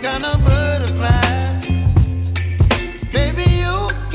some kind of